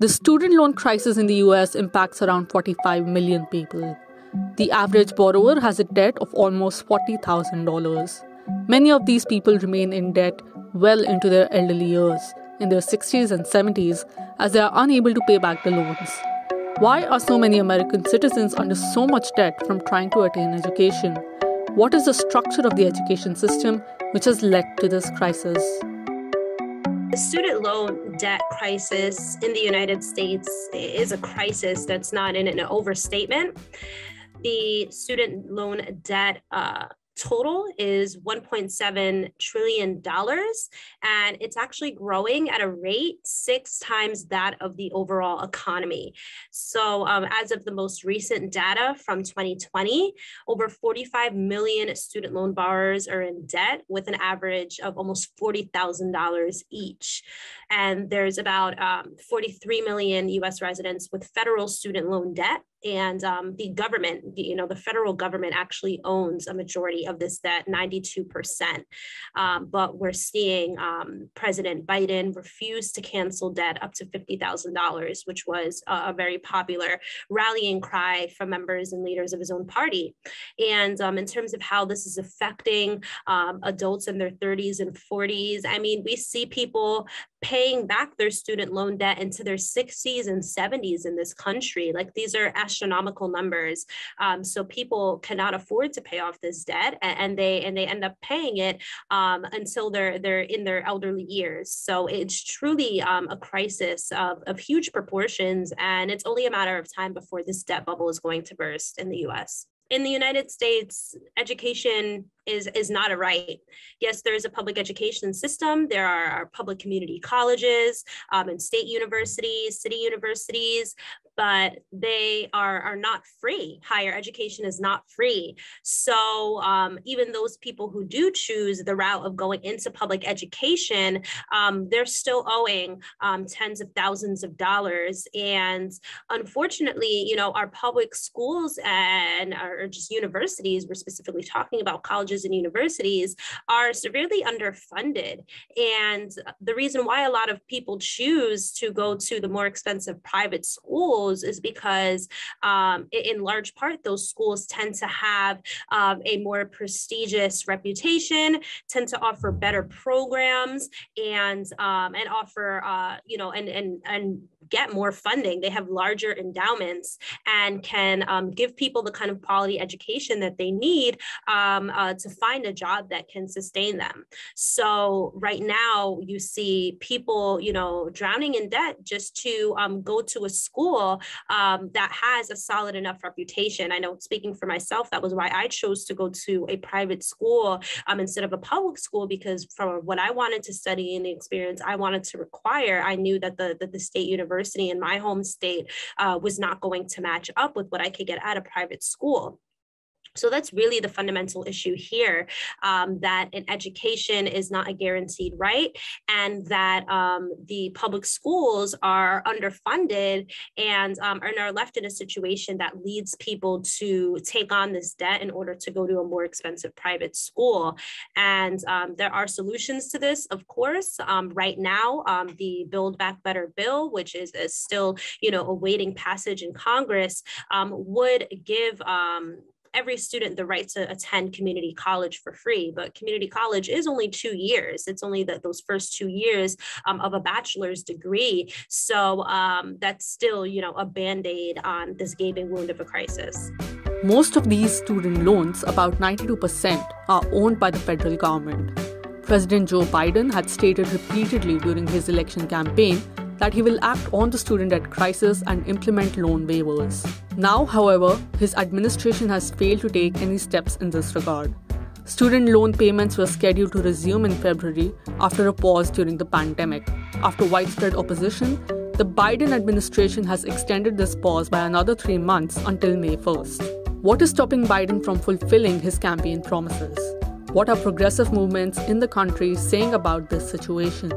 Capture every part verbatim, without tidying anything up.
The student loan crisis in the U S impacts around forty-five million people. The average borrower has a debt of almost forty thousand dollars. Many of these people remain in debt well into their elderly years, in their sixties and seventies, as they are unable to pay back the loans. Why are so many American citizens under so much debt from trying to attain education? What is the structure of the education system which has led to this crisis? The student loan debt crisis in the United States is a crisis that's not in an overstatement. The student loan debt uh, total is one point seven trillion dollars, and it's actually growing at a rate six times that of the overall economy. So um, as of the most recent data from twenty twenty, over forty-five million student loan borrowers are in debt with an average of almost forty thousand dollars each. And there's about um, forty-three million U S residents with federal student loan debt. And um, the government, you know, the federal government actually owns a majority of this debt, ninety-two percent. Um, but we're seeing um, President Biden refuse to cancel debt up to fifty thousand dollars, which was a, a very popular rallying cry from members and leaders of his own party. And um, in terms of how this is affecting um, adults in their thirties and forties, I mean, we see people paying back their student loan debt into their sixties and seventies in this country. Like, these are astronomical numbers. Um, so people cannot afford to pay off this debt, and, and they and they end up paying it um, until they're they're in their elderly years. So it's truly um, a crisis of, of huge proportions, and it's only a matter of time before this debt bubble is going to burst in the U S. In the United States, education is, is not a right. Yes, there is a public education system. There are, are public community colleges um, and state universities, city universities, but they are, are not free. Higher education is not free. So um, even those people who do choose the route of going into public education, um, they're still owing um, tens of thousands of dollars. And unfortunately, you know, our public schools and our just universities, we're specifically talking about colleges and universities, are severely underfunded. And the reason why a lot of people choose to go to the more expensive private schools is because um, in large part, those schools tend to have um, a more prestigious reputation, tend to offer better programs, and um, and offer, uh, you know, and, and, and get more funding. They have larger endowments and can um, give people the kind of quality education that they need um, uh, to find a job that can sustain them. So right now you see people, you know, drowning in debt just to um, go to a school um, that has a solid enough reputation. I know, speaking for myself, that was why I chose to go to a private school um, instead of a public school, because from what I wanted to study and the experience I wanted to require, I knew that the, that the state university University in my home state uh, was not going to match up with what I could get at a private school. So that's really the fundamental issue here, um, that an education is not a guaranteed right, and that um, the public schools are underfunded and, um, and are left in a situation that leads people to take on this debt in order to go to a more expensive private school. And um, there are solutions to this, of course. Um, right now, um, the Build Back Better bill, which is, is still, you know, awaiting passage in Congress, um, would give um, every student the right to attend community college for free. But community college is only two years. It's only that those first two years um, of a bachelor's degree. So um, that's still, you know, a band-aid on this gaping wound of a crisis. Most of these student loans, about ninety-two percent, are owned by the federal government. President Joe Biden had stated repeatedly during his election campaign that he will act on the student debt crisis and implement loan waivers. Now, however, his administration has failed to take any steps in this regard. Student loan payments were scheduled to resume in February after a pause during the pandemic. After widespread opposition, the Biden administration has extended this pause by another three months until May first. What is stopping Biden from fulfilling his campaign promises? What are progressive movements in the country saying about this situation?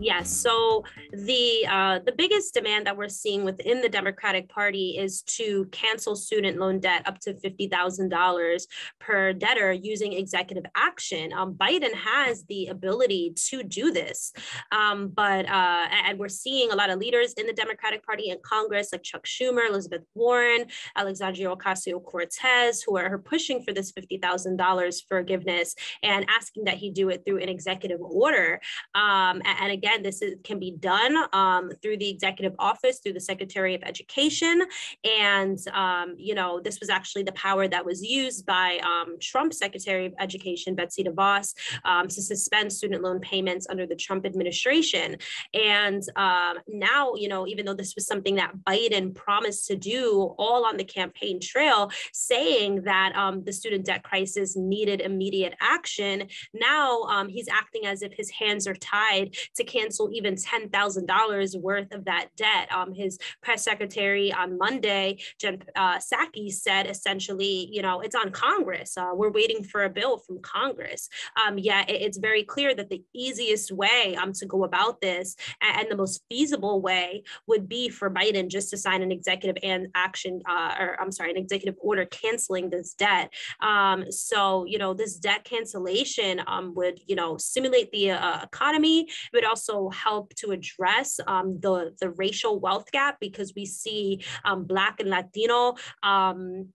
Yes, yeah, so The uh, the biggest demand that we're seeing within the Democratic Party is to cancel student loan debt up to fifty thousand dollars per debtor using executive action. Um, Biden has the ability to do this, um, but uh, and we're seeing a lot of leaders in the Democratic Party and Congress like Chuck Schumer, Elizabeth Warren, Alexandria Ocasio-Cortez, who are, are pushing for this fifty thousand dollars forgiveness and asking that he do it through an executive order. Um, and, and again, this is, can be done Um, through the executive office, through the Secretary of Education. And, um, you know, this was actually the power that was used by um, Trump's Secretary of Education, Betsy DeVos, um, to suspend student loan payments under the Trump administration. And um, now, you know, even though this was something that Biden promised to do all on the campaign trail, saying that um, the student debt crisis needed immediate action, now um, he's acting as if his hands are tied to cancel even ten thousand dollars worth of that debt. Um, his press secretary on Monday, Jen uh, Psaki, said essentially, you know, it's on Congress. Uh, we're waiting for a bill from Congress. Um, yeah, it, it's very clear that the easiest way um, to go about this and, and the most feasible way would be for Biden just to sign an executive and action, uh, or I'm sorry, an executive order canceling this debt. Um, so, you know, this debt cancellation um, would, you know, stimulate the uh, economy. It would also help to address address um, the, the racial wealth gap, because we see um, Black and Latino um,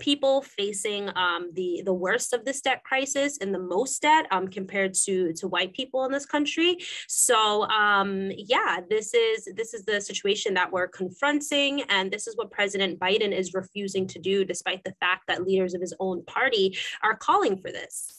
people facing um, the, the worst of this debt crisis and the most debt um, compared to, to white people in this country. So um, yeah, this is, this is the situation that we're confronting. And this is what President Biden is refusing to do, despite the fact that leaders of his own party are calling for this.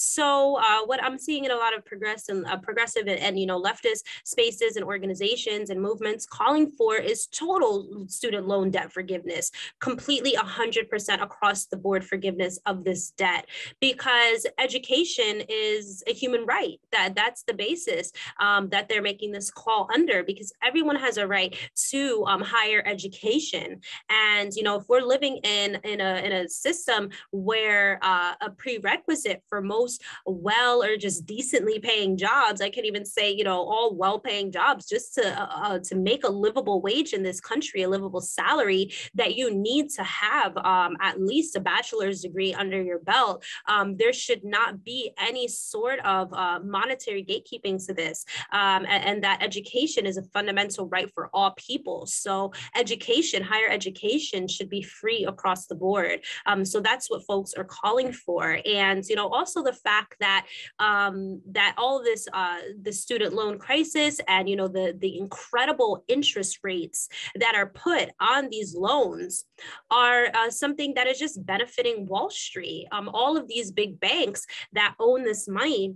So uh, what I'm seeing in a lot of progress and, uh, progressive and, and you know leftist spaces and organizations and movements calling for is total student loan debt forgiveness, completely one hundred percent across the board forgiveness of this debt, because education is a human right. That that's the basis um, that they're making this call under, because everyone has a right to um, higher education. And you know if we're living in in a in a system where uh, a prerequisite for most well or just decently paying jobs, I can even say, you know, all well-paying jobs, just to uh, to make a livable wage in this country, a livable salary, that you need to have um, at least a bachelor's degree under your belt. Um, there should not be any sort of uh, monetary gatekeeping to this, um, and, and that education is a fundamental right for all people. So education, higher education, should be free across the board. Um, so that's what folks are calling for. And, you know, also the fact that um, that all this uh, the student loan crisis and you know the the incredible interest rates that are put on these loans are uh, something that is just benefiting Wall Street. Um, all of these big banks that own this money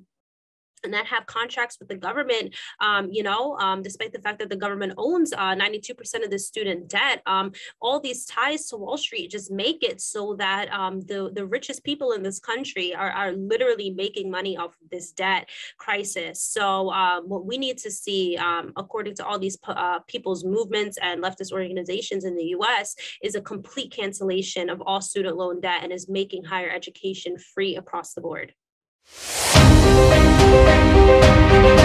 and that have contracts with the government, um, you know, um, despite the fact that the government owns uh, ninety-two percent of the student debt, um, all these ties to Wall Street just make it so that um, the, the richest people in this country are, are literally making money off of this debt crisis. So uh, what we need to see, um, according to all these uh, people's movements and leftist organizations in the U S, is a complete cancellation of all student loan debt and is making higher education free across the board. We'll be right back.